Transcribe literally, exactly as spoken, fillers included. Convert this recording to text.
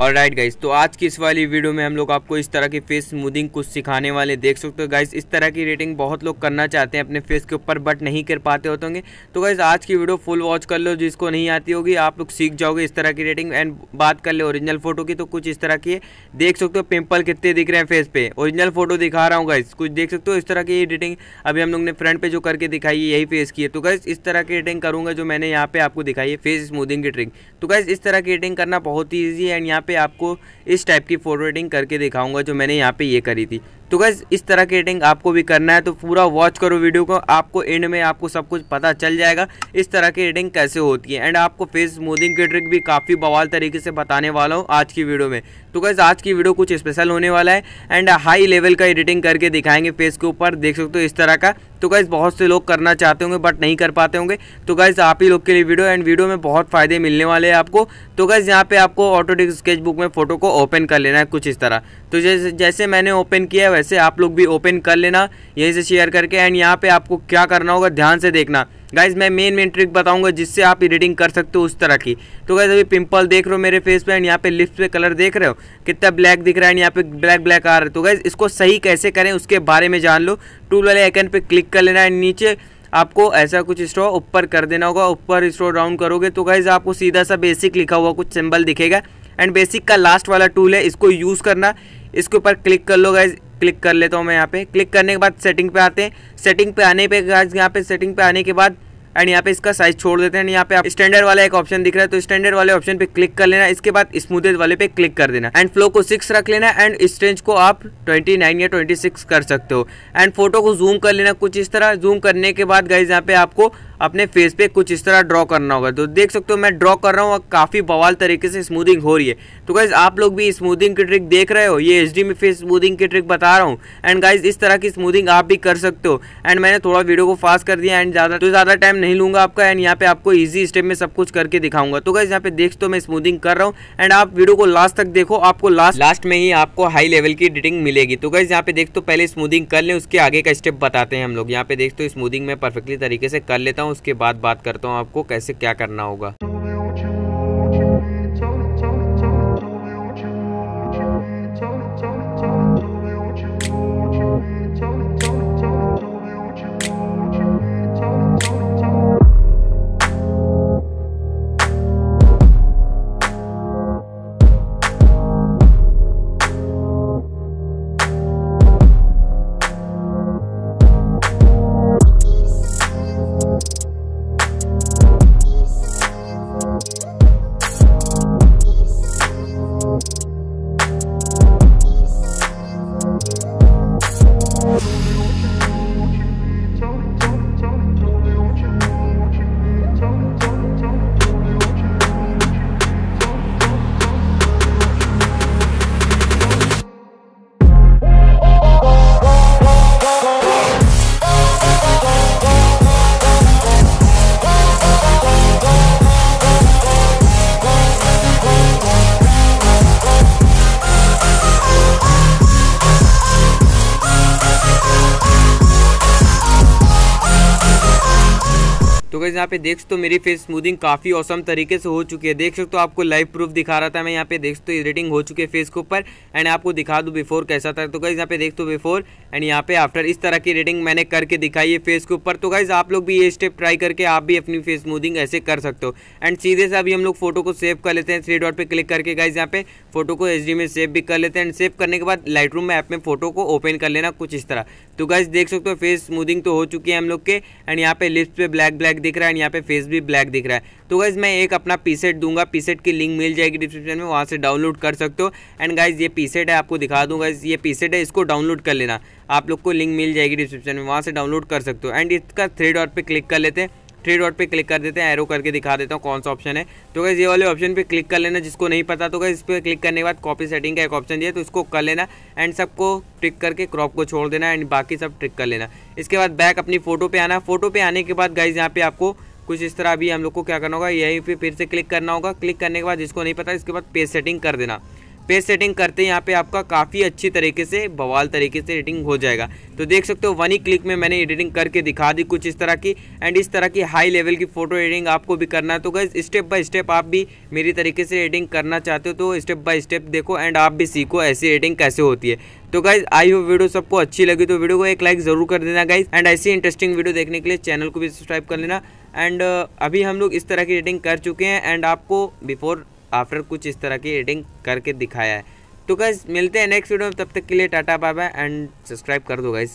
और right guys, तो आज की इस वाली वीडियो में हम लोग आपको इस तरह की फेस स्मूदिंग कुछ सिखाने वाले देख सकते हो गाइस। इस तरह की रेटिंग बहुत लोग करना चाहते हैं अपने फेस के ऊपर बट नहीं कर पाते होते होंगे। तो गाइस आज की वीडियो फुल वॉच कर लो, जिसको नहीं आती होगी आप लोग सीख जाओगे इस तरह की रेटिंग। एंड बात कर ले ओरिजिनल फोटो की, तो कुछ इस तरह की देख सकते हो, पिंपल कितने दिख रहे हैं फेस पे, ओरिजिनल फोटो दिखा रहा हूँ गाइस। कुछ देख सकते हो इस तरह की रेटिंग अभी हम लोग ने फ्रंट पे जो करके दिखाई है यही फेस की है। तो गाइस इस तरह की रेटिंग करूँगा जो मैंने यहाँ पे आपको दिखाई है फेस स्मूदिंग की ट्रिक। तो गाइस इस तरह की रेटिंग करना बहुत ही ईजी है एंड पे आपको इस टाइप की फोटो एडिटिंग करके दिखाऊंगा जो मैंने यहाँ पे ये करी थी। तो गाइस इस तरह की एडिटिंग आपको भी करना है तो पूरा वॉच करो वीडियो को, आपको एंड में आपको सब कुछ पता चल जाएगा इस तरह की एडिटिंग कैसे होती है। एंड आपको फेस स्मूदिंग की ट्रिक भी काफ़ी बवाल तरीके से बताने वाला हूँ आज की वीडियो में। तो गाइस आज की वीडियो कुछ स्पेशल होने वाला है एंड हाई लेवल का एडिटिंग करके दिखाएंगे फेस के ऊपर, देख सकते हो इस तरह का। तो गाइस बहुत से लोग करना चाहते होंगे बट नहीं कर पाते होंगे, तो गाइस आप ही लोग के लिए वीडियो एंड वीडियो में बहुत फ़ायदे मिलने वाले हैं आपको। तो गाइस यहाँ पे आपको ऑटोडेस्क स्केचबुक में फ़ोटो को ओपन कर लेना है कुछ इस तरह। तो जैसे जैसे मैंने ओपन किया वैसे आप लोग भी ओपन कर लेना यहीं से शेयर करके। एंड यहाँ पे आपको क्या करना होगा ध्यान से देखना गाइज, मैं मेन मेन ट्रिक बताऊंगा जिससे आप एडिटिंग कर सकते हो उस तरह की। तो गाइज अभी पिंपल देख रहे हो मेरे फेस पे एंड यहाँ पे लिप्स पे कलर देख रहे हो कितना ब्लैक दिख रहा है, यहाँ पे ब्लैक ब्लैक आ रहा है। तो गाइज इसको सही कैसे करें उसके बारे में जान लो। टूल वाले आइकन पे क्लिक कर लेना है, नीचे आपको ऐसा कुछ स्ट्रो ऊपर कर देना होगा, ऊपर स्ट्रो डाउन करोगे तो गाइज आपको सीधा सा बेसिक लिखा हुआ कुछ सिंबल दिखेगा। एंड बेसिक का लास्ट वाला टूल है, इसको यूज़ करना, इसके ऊपर क्लिक कर लो गाइज। क्लिक कर लेता हूँ मैं यहाँ पे, क्लिक करने के बाद सेटिंग पे आते हैं। सेटिंग पे आने पे गाइज यहाँ पे सेटिंग पे आने के बाद एंड यहाँ पे इसका साइज छोड़ देते हैं। यहाँ पे आप स्टैंडर्ड वाला एक ऑप्शन दिख रहा है तो स्टैंडर्ड वाले ऑप्शन पे क्लिक कर लेना, इसके बाद स्मूथेज वाले पे क्लिक कर देना। एंड फ्लो को सिक्स रख लेना एंड स्ट्रेंज को आप ट्वेंटी नाइन या ट्वेंटी सिक्स कर सकते हो। एंड फोटो को जूम कर लेना कुछ इस तरह। जूम करने के बाद गाइज यहाँ पे आपको अपने फेस पे कुछ इस तरह ड्रॉ करना होगा। तो देख सकते हो मैं ड्रॉ कर रहा हूँ और काफ़ी बवाल तरीके से स्मूदिंग हो रही है। तो गाइज आप लोग भी स्मूदिंग की ट्रिक देख रहे हो, ये एचडी में फेस स्मूदिंग की ट्रिक बता रहा हूँ। एंड गाइज इस तरह की स्मूदिंग आप भी कर सकते हो। एंड मैंने थोड़ा वीडियो को फास्ट कर दिया एंड ज़्यादा तो ज़्यादा टाइम नहीं लूँगा आपका। एंड यहाँ पे आपको ईजी स्टेप में सब कुछ करके दिखाऊंगा। तो गाइज यहाँ पे देख तो मैं स्मूदिंग कर रहा हूँ एंड आप वीडियो को लास्ट तक देखो, आपको लास्ट लास्ट में ही आपको हाई लेवल की एडिटिंग मिलेगी। तो गाइज यहाँ पे देख तो पहले स्मूदिंग कर लें, उसके आगे का स्टेप बताते हैं हम लोग। यहाँ पे देख तो स्मूदिंग में परफेक्टली तरीके से कर लेता हूँ, उसके बाद बात करता हूँ आपको कैसे क्या करना होगा। तो गाइस यहाँ पे देख सकते हो मेरी फेस स्मूदिंग काफ़ी औसम तरीके से हो चुकी है, देख सकते हो। आपको लाइव प्रूफ दिखा रहा था मैं, यहाँ पे देख सकते हो एडिटिंग हो चुकी है फेस के ऊपर। एंड आपको दिखा दूँ बिफोर कैसा था। तो गाइस यहाँ पे देख तो बिफोर एंड यहाँ पे आफ्टर इस तरह की एडिटिंग मैंने करके दिखाई है फेस के ऊपर। तो गाइस आप लोग भी ये स्टेप ट्राई करके आप भी अपनी फेस स्मूदिंग ऐसे कर सकते हो। एंड सीधे से अभी हम लोग फोटो को सेव कर लेते हैं, थ्री डॉट पर क्लिक करके गाइस यहाँ पे फोटो को एच डी में सेव भी कर लेते हैं। एंड सेव करने के बाद लाइट रूम ऐप में फोटो को ओपन कर लेना कुछ इस तरह। तो गाइस देख सकते हो फेस स्मूदिंग तो हो चुकी है हम लोग के। एंड यहाँ पे लिप्स पे ब्लैक ब्लैक दिख रहा है, यहाँ पे फेस भी ब्लैक दिख रहा है। तो गाइज मैं एक अपना पीसेट दूंगा, पीसेट की लिंक मिल जाएगी डिस्क्रिप्शन में, वहाँ से डाउनलोड कर सकते हो। एंड गाइज ये पीसेट है, आपको दिखा दूंगा ये पीसेट है, इसको डाउनलोड कर लेना, आप लोग को लिंक मिल जाएगी डिस्क्रिप्शन में, वहाँ से डाउनलोड कर सकते हो। एंड इसका थ्री डॉट पे क्लिक कर लेते हैं, थ्री डॉट पे क्लिक कर देते हैं, एरो करके दिखा देता हूँ कौन सा ऑप्शन है। तो गाइस ये वाले ऑप्शन पे क्लिक कर लेना जिसको नहीं पता। तो गाइस इस पर क्लिक करने के बाद कॉपी सेटिंग का एक ऑप्शन दिया तो इसको कर लेना एंड सबको ट्रिक करके क्रॉप को छोड़ देना एंड बाकी सब ट्रिक कर लेना। इसके बाद बैक अपनी फोटो पे आना। फोटो पे आने के बाद गाइस यहाँ पे आपको कुछ इस तरह अभी हम लोग को क्या करना होगा, यहीं पर फिर से क्लिक करना होगा। क्लिक करने के बाद जिसको नहीं पता इसके बाद पेज सेटिंग कर देना। पेज सेटिंग करते हैं यहाँ पे आपका काफ़ी अच्छी तरीके से बवाल तरीके से एडिटिंग हो जाएगा। तो देख सकते हो वन ही क्लिक में मैंने एडिटिंग करके दिखा दी कुछ इस तरह की। एंड इस तरह की हाई लेवल की फोटो एडिटिंग आपको भी करना है तो गाइस स्टेप बाय स्टेप आप भी मेरी तरीके से एडिटिंग करना चाहते हो तो स्टेप बाय स्टेप देखो एंड आप भी सीखो ऐसी एडिटिंग कैसे होती है। तो गाइज आई होप वीडियो सबको अच्छी लगी, तो वीडियो को एक लाइक जरूर कर देना गाइज। एंड ऐसी इंटरेस्टिंग वीडियो देखने के लिए चैनल को भी सब्सक्राइब कर लेना। एंड अभी हम लोग इस तरह की एडिटिंग कर चुके हैं एंड आपको बिफोर आफ्टर कुछ इस तरह की एडिटिंग करके दिखाया है। तो गाइज मिलते हैं नेक्स्ट वीडियो में, तब तक के लिए Tata bye bye and subscribe कर दो गाइज।